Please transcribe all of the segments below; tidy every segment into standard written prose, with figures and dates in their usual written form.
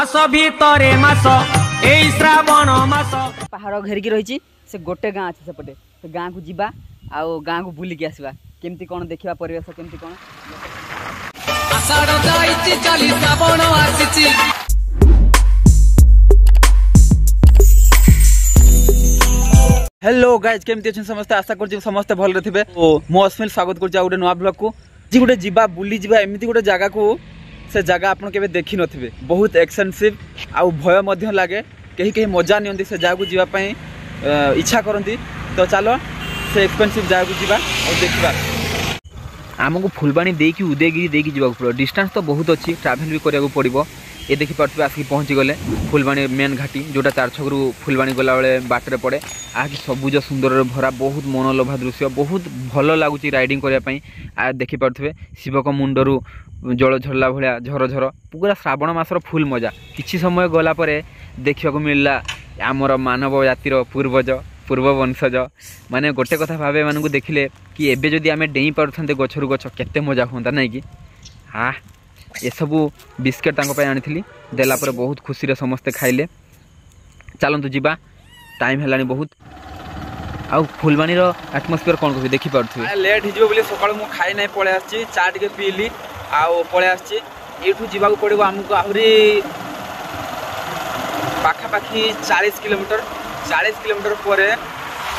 मास भीतरे मास एई श्रावण मास पहाड़ घेरिकी रही से गोटे गाँ अच्छे सेपटे से गाँ को जीवा आउ गाँ को बुलिकी आसवा केमती कौन देखा परिवेश केमती कौन आषाढ़ जाईची चली श्रावण आसीची हेलो गाइज केमती अच्छे समस्त आशा कर समस्त भल थे मो अस्मिल स्वागत करुचा गोटे नुआ ब्लॉग को जी गोटे जीवा बुली जीवा एमती गोटे जगह को से जगह आपन के देखी नथिबे बहुत एक्सपेंसिव आउ भय मध्य लागे कहीं कहीं मजा नियंती से जगह जीवापाई इच्छा करती तो चलो से एक्सपेंसिव जगह जीवा और देखा आमको फुलबाणी देकी उदयगिरी देकी जीवा पड़ो डिस्टेंस तो बहुत अच्छी ट्रैवल भी करिया पड़ो ये देखी पार्टी आसिक पहुँची गले फुलबाणी मेन घाटी जोटा चार छकरू फुलबाणी गला बेले बाटे पड़े आज सबुज सुंदर भरा बहुत मनलोभा दृश्य बहुत भल लगुच राइडिंग करने देखी पारे शिवक मुंडर जल झरला भाया झरझर पूरा श्रावण मासर फुल मजा किसी समय गला परे देखा मिलला आमर मानव जातिर पूर्वज पूर्व वंशज माने गोटे कथा भावे मानू देखिले कि एबे जदि आम डेई पारे गचरू गच के मजा हाँ ना कि हाँ ये सबू बिस्केट आनी देलापर बहुत खुशी रे समस्ते खाइले चलतु जीवा टाइम है बहुत आउ फुलबाणी एटमोस्फियर कौन कह देखी पारे लेट हो सका खाई ना पलि आसी चा टे पीली आउ पलि आठ जावाक पड़ो आमको आहरी पाखापाखी 40 किलोमीटर पर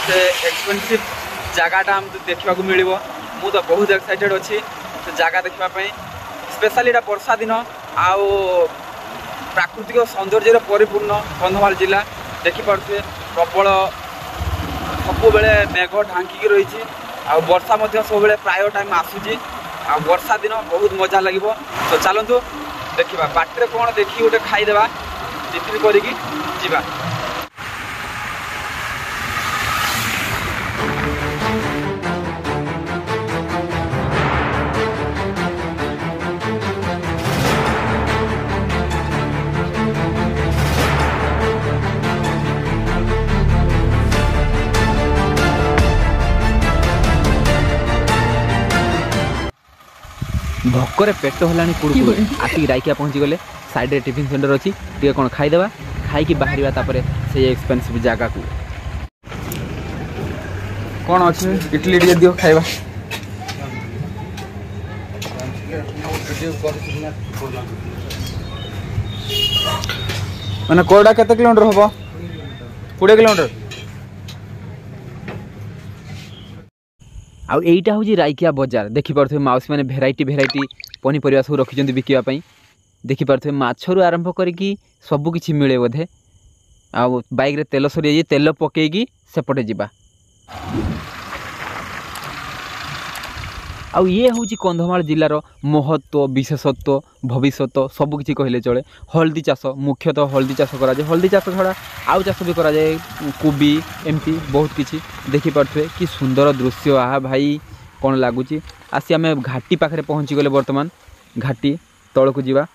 से एक्सपेंसिव जगहटा देखा मिल मु तो बहुत एक्साइटेड अच्छी से जगह देखापी स्पेशली बर्षा दिन आउ प्राकृतिक सौंदर्य परिपूर्ण कंधमाल जिला देखी पारे प्रबल सब बेले मेघ ढांकी रही वर्षा सब प्राय टाइम आसूची आ वर्षा दिन बहुत मजा लगे तो चलतु देखा बाटे कौन देखी गोटे खाईदेवा जितनी करी जीवा भोकरे पेट हलानी कुड़कुड़े आसिक रायकिया पहुँची गले साइड टिफिन सेंटर अच्छी टे कौन खाईदेवा खाई बाहर तापर से एक्सपेंसिव जगह को कौन अच्छे इटली टे दियो खाइबा मैंने कोड़ा केते किलोमीटर होबो 20 किलोमीटर आउ एटा हूँ रायकिया बजार देखी पारे माउसी मैंने भेराइट भेराइट पनीपरिया सब रखिंट बिकापी देखी पारे माछरू आरंभ करी सबकि मिले बोधे आउ बाइक रे तेल सरी तेल पकईकी सेपटे जावा आउ ये हूँ कंधमाल जिलार महत्व विशेषत्व भविष्य सबकि कहले चले हल्दी चाष मुख्यतः हल्दी चाष कराए हल्दी चाष छड़ा आउ चाष भी कराए कोबी एमती बहुत किसी देखी पारे कि सुंदर दृश्य आहा भाई कौन लगुच आसी आम घाटी पाखे पहुँची गले बर्तमान घाटी तौक जावा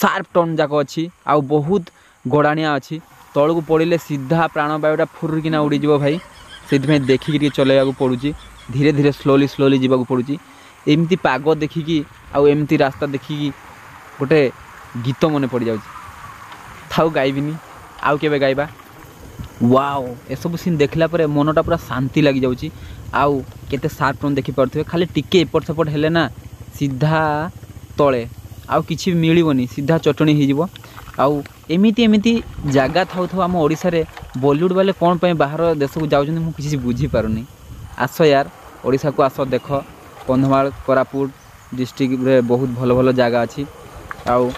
सार्प टर्न जाक अच्छी आउ बहुत गड़ाणिया अच्छी तौक पड़े सीधा प्राणवायुटा फुर्किना उड़ीज भाई से देखिकी चलैवाक पड़ू धीरे धीरे स्लोली जावाक पड़ू एमती पाग देखिकी आउ एमती रास्ता देखिकी गोटे गीत मन पड़ जाऊँ थाउ गाइबिनी आउ केबे गाइबा वाओ ए सब सीन देखला परे मनटा पूरा शांति लग जाउची आउ केते सार्प टर्न देखि परथबे खाली टिके एपट सपट हेले ना सीधा तळे आउ किछि मिलिबोनी सीधा चटणी हि जिवो आउ एमिति एमिति जागा थाउ थाउ हम ओडिसा रे बॉलीवुड वाले कोन पय बाहर देश को जाउछन मु किछि बुझी पारुनी आस यार ओडिसा को आस देख कंधमाल कोरापुट डिस्ट्रिक्ट रे बहुत भल भल जागा अछि आउ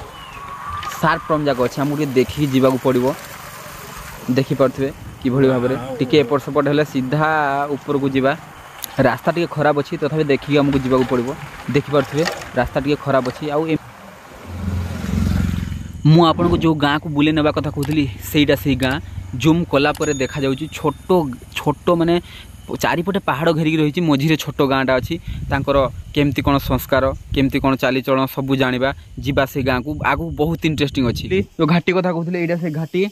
सार्प टर्न जागा अछि हम देखि जिबाक पड़िवो देखी पारे कि भाव में टी एपट सेपट है सीधा ऊपर को जावा रास्ता टी खराब अच्छी तथा देखिए आमको जावाक पड़ो देखिपे रास्ता टी खराब अच्छी आउ मु आपन को जो गाँ को बुले ना कथा कहूली सेटा से गाँ जूम कलापर देखा छोट छोट माने चारिपटे पहाड़ घेरिकी रही मझीरे छोट गाँटा अच्छी केमती कौन संस्कार केमती कौन चालीचलन सब जाना जावा से गाँ को आगु बहुत इंटरेस्टिंग अच्छी जो घाटी कथा कहूली एटा से घाटी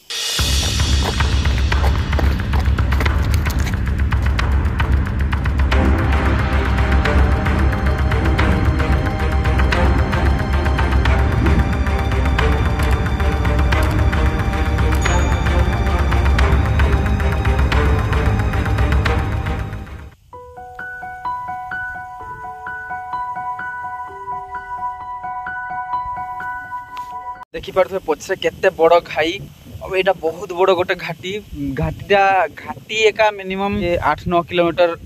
देखिपे पछे केते बड़ घाई और यहाँ बहुत बड़ गोटे घाटी घाटी एका मिनिमम 8-9 किलोमीटर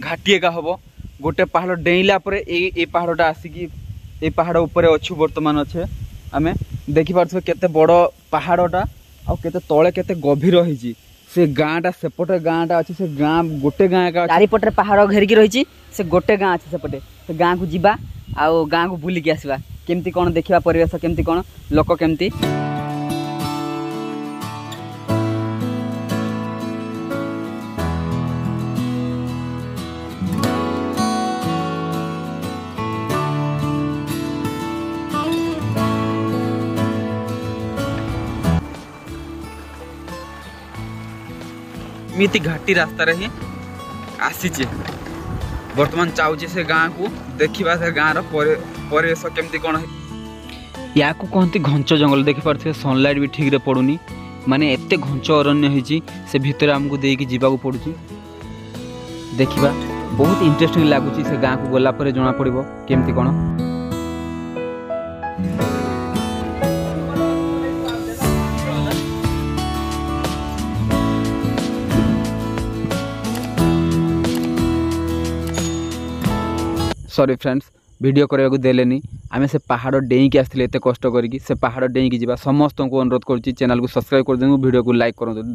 घाटी एका हम गोटे पहाड़ डेईला पहाड़ा आसिकी ये पहाड़ उपरे अच्छे बर्तमान अच्छे आम देखिपे केते बड़ पहाड़टा आते तले केते गभीर होती से गाँटा सेपटे गाँटा अच्छे से गाँ गोटे गाँ एक चारिपटे पहाड़ घेरिकी रही से गोटे गाँ अच्छे सेपटे से गाँ को जीवा आउ गाँ को बुलिकी आसवा केमती कौन देखा परिवेश केमती कौन लोक केमती मिति घाटी रास्ता ही आसी बर्तमान चाहूँ से गाँ को देखा से गाँव परेश केमती कौन या को कहती घंच जंगल देखिपे सनलाइट भी ठीक रे पड़ूनी माने एते घंच अरण्य होती से भितर आमको देकी जीवाक पड़ू देखा बहुत इंटरेस्टिंग लगुच से गाँ को गला जना पड़ केमती कौन सॉरी फ्रेंड्स वीडियो करेगा को देलेनी आमे से पहाड़ डेई के आसले एते कष्ट करिकी से पहाड़ डेई की जीवा समस्त को अनुरोध करूची चैनल को सब्सक्राइब कर देंगे वीडियो को लाइक करूँ।